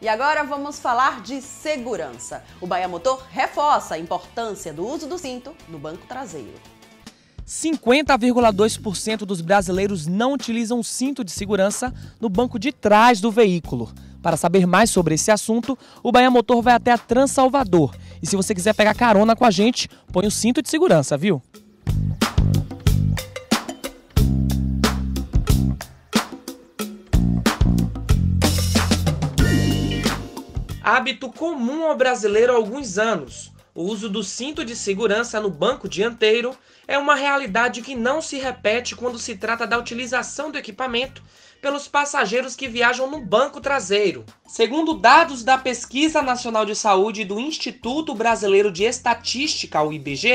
E agora vamos falar de segurança. O Bahia Motor reforça a importância do uso do cinto no banco traseiro. 50,2% dos brasileiros não utilizam o cinto de segurança no banco de trás do veículo. Para saber mais sobre esse assunto, o Bahia Motor vai até a Transalvador. E se você quiser pegar carona com a gente, põe o cinto de segurança, viu? Hábito comum ao brasileiro há alguns anos, o uso do cinto de segurança no banco dianteiro é uma realidade que não se repete quando se trata da utilização do equipamento pelos passageiros que viajam no banco traseiro. Segundo dados da Pesquisa Nacional de Saúde do Instituto Brasileiro de Estatística, o IBGE,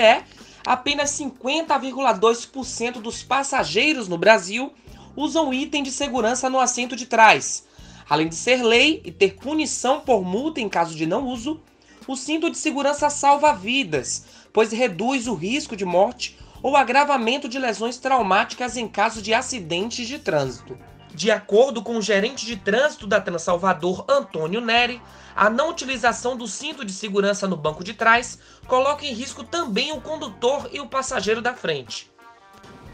apenas 50,2% dos passageiros no Brasil usam item de segurança no assento de trás. Além de ser lei e ter punição por multa em caso de não uso, o cinto de segurança salva vidas, pois reduz o risco de morte ou agravamento de lesões traumáticas em caso de acidentes de trânsito. De acordo com o gerente de trânsito da Transalvador, Antônio Neri, a não utilização do cinto de segurança no banco de trás coloca em risco também o condutor e o passageiro da frente.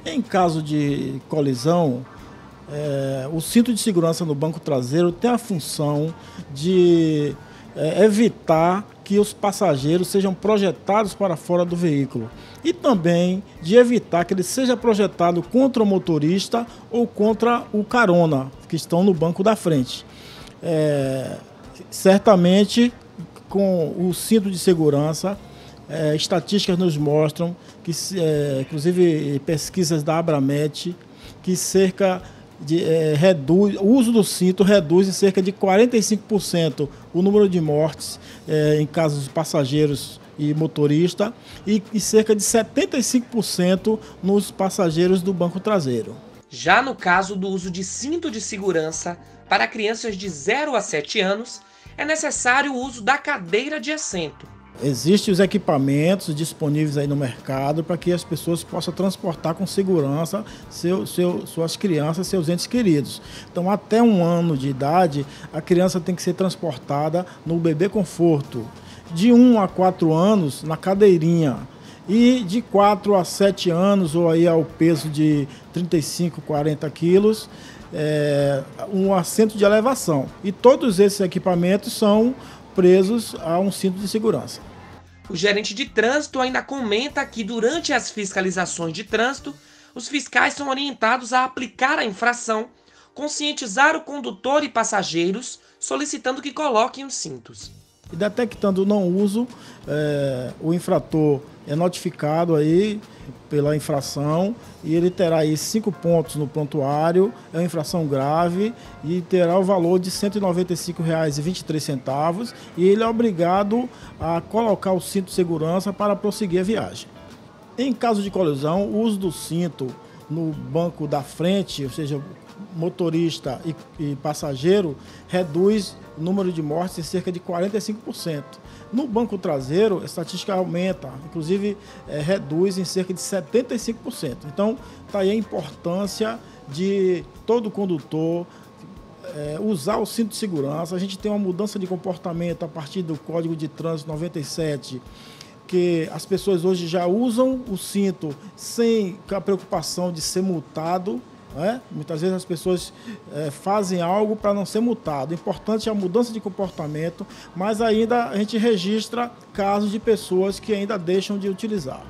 Em caso de colisão, o cinto de segurança no banco traseiro tem a função de evitar que os passageiros sejam projetados para fora do veículo e também de evitar que ele seja projetado contra o motorista ou contra o carona, que estão no banco da frente. Certamente, com o cinto de segurança, estatísticas nos mostram, que, inclusive pesquisas da Abramet, que cerca o uso do cinto reduz em cerca de 45% o número de mortes em casos de passageiros e motorista e cerca de 75% nos passageiros do banco traseiro. Já no caso do uso de cinto de segurança para crianças de 0 a 7 anos, é necessário o uso da cadeira de assento. Existem os equipamentos disponíveis aí no mercado para que as pessoas possam transportar com segurança suas crianças, seus entes queridos. Então, até 1 ano de idade, a criança tem que ser transportada no bebê conforto. De 1 a 4 anos, na cadeirinha. E de 4 a 7 anos, ou aí ao peso de 35, 40 quilos, um assento de elevação. E todos esses equipamentos são presos a um cinto de segurança. O gerente de trânsito ainda comenta que durante as fiscalizações de trânsito, os fiscais são orientados a aplicar a infração, conscientizar o condutor e passageiros, solicitando que coloquem os cintos. E detectando o não uso, o infrator é notificado aí pela infração e ele terá aí 5 pontos no prontuário, é uma infração grave e terá o valor de R$ 195,23 e ele é obrigado a colocar o cinto de segurança para prosseguir a viagem. Em caso de colisão, o uso do cinto no banco da frente, ou seja, motorista e passageiro, reduz o número de mortes em cerca de 45%. No banco traseiro, a estatística aumenta, inclusive reduz em cerca de 75%. Então, está aí a importância de todo condutor usar o cinto de segurança. A gente tem uma mudança de comportamento a partir do Código de Trânsito 97, que as pessoas hoje já usam o cinto sem a preocupação de ser multado. Muitas vezes as pessoas fazem algo para não ser multado. O importante é a mudança de comportamento, mas ainda a gente registra casos de pessoas que ainda deixam de utilizar.